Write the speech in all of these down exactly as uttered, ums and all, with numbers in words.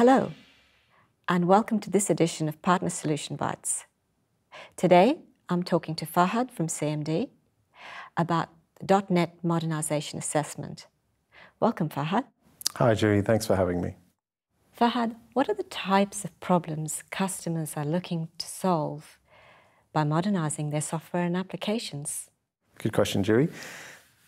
Hello, and welcome to this edition of Partner Solution Bites. Today, I'm talking to Fahad from C M D about the dot net Modernization Assessment. Welcome, Fahad. Hi, Juhi. Thanks for having me. Fahad, what are the types of problems customers are looking to solve by modernizing their software and applications? Good question, Juhi.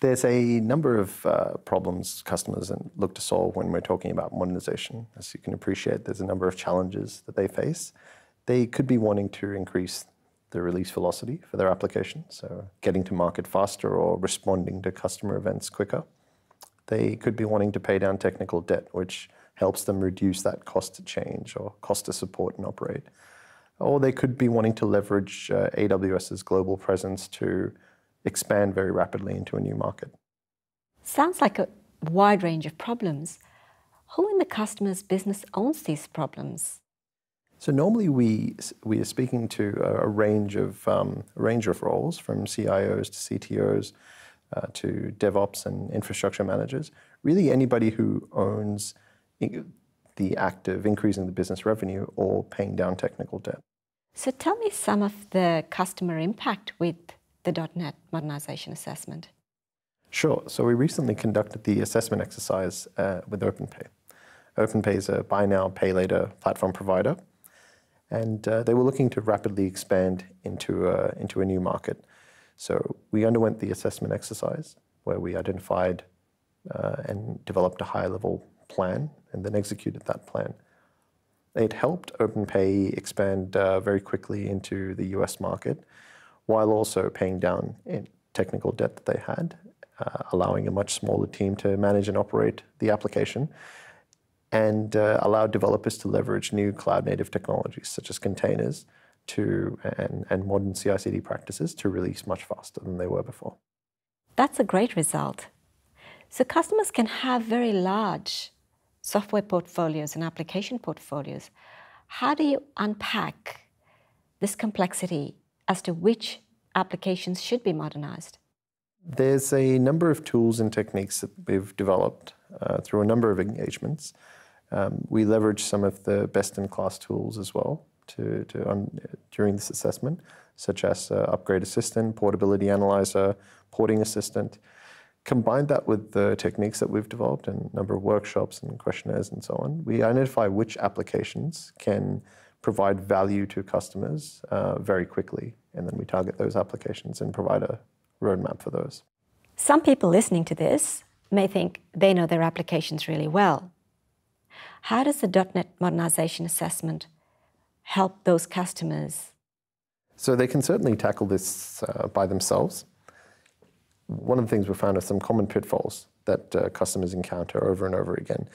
There's a number of uh, problems customers look to solve when we're talking about modernization. As you can appreciate, there's a number of challenges that they face. They could be wanting to increase the release velocity for their application, so getting to market faster or responding to customer events quicker. They could be wanting to pay down technical debt, which helps them reduce that cost to change or cost to support and operate. Or they could be wanting to leverage uh, A W S's global presence to expand very rapidly into a new market. Sounds like a wide range of problems. Who in the customer's business owns these problems? So normally we, we are speaking to a range of, um, a range of roles, from C I Os to C T Os uh, to DevOps and infrastructure managers. Really anybody who owns the act of increasing the business revenue or paying down technical debt. So tell me some of the customer impact with the dot net Modernization Assessment. Sure. So we recently conducted the assessment exercise uh, with OpenPay. OpenPay is a buy now, pay later platform provider, and uh, they were looking to rapidly expand into a, into a new market. So we underwent the assessment exercise where we identified uh, and developed a high-level plan and then executed that plan. It helped OpenPay expand uh, very quickly into the U S market, while also paying down technical debt that they had, uh, allowing a much smaller team to manage and operate the application, and uh, allowed developers to leverage new cloud-native technologies such as containers to and, and modern C I C D practices to release much faster than they were before. That's a great result. So customers can have very large software portfolios and application portfolios. How do you unpack this complexity as to which applications should be modernized? There's a number of tools and techniques that we've developed uh, through a number of engagements. Um, we leverage some of the best-in-class tools as well to, to um, during this assessment, such as uh, Upgrade Assistant, Portability Analyzer, Porting Assistant. Combined that with the techniques that we've developed and a number of workshops and questionnaires and so on, we identify which applications can provide value to customers uh, very quickly, and then we target those applications and provide a roadmap for those. Some people listening to this may think they know their applications really well. How does the dot net Modernization Assessment help those customers? So they can certainly tackle this uh, by themselves. One of the things we found are some common pitfalls that uh, customers encounter over and over again.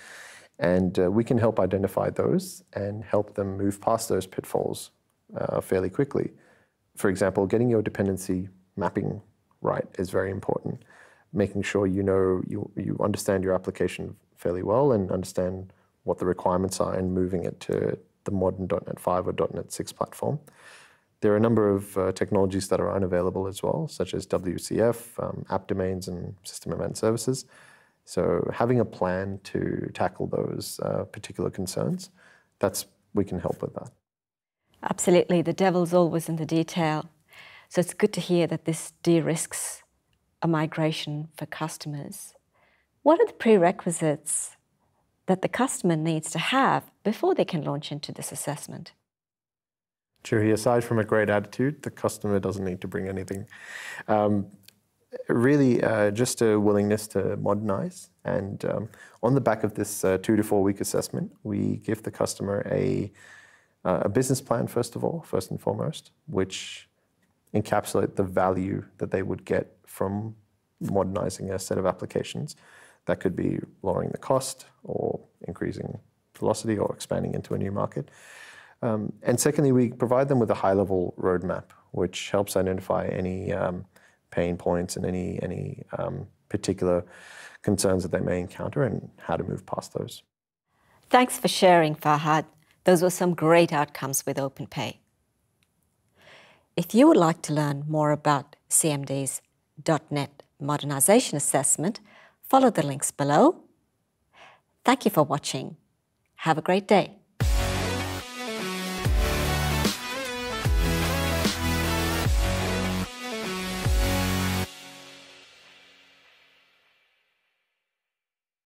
And uh, we can help identify those and help them move past those pitfalls uh, fairly quickly. For example, getting your dependency mapping right is very important. Making sure you know you, you understand your application fairly well and understand what the requirements are and moving it to the modern dot net five or dot net six platform. There are a number of uh, technologies that are unavailable as well, such as W C F, um, app domains, and system event services. So having a plan to tackle those uh, particular concerns, that's, we can help with that. Absolutely. The devil's always in the detail. So it's good to hear that this de-risks a migration for customers. What are the prerequisites that the customer needs to have before they can launch into this assessment? Juhi, aside from a great attitude, the customer doesn't need to bring anything. Um, Really, uh, just a willingness to modernize. And um, on the back of this uh, two to four week assessment, we give the customer a, uh, a business plan, first of all, first and foremost, which encapsulate the value that they would get from modernizing a set of applications. That could be lowering the cost or increasing velocity or expanding into a new market. Um, and secondly, we provide them with a high level roadmap, which helps identify any um, pain points and any, any um, particular concerns that they may encounter and how to move past those. Thanks for sharing, Fahad. Those were some great outcomes with OpenPay. If you would like to learn more about C M D's dot net Modernization Assessment, follow the links below. Thank you for watching. Have a great day.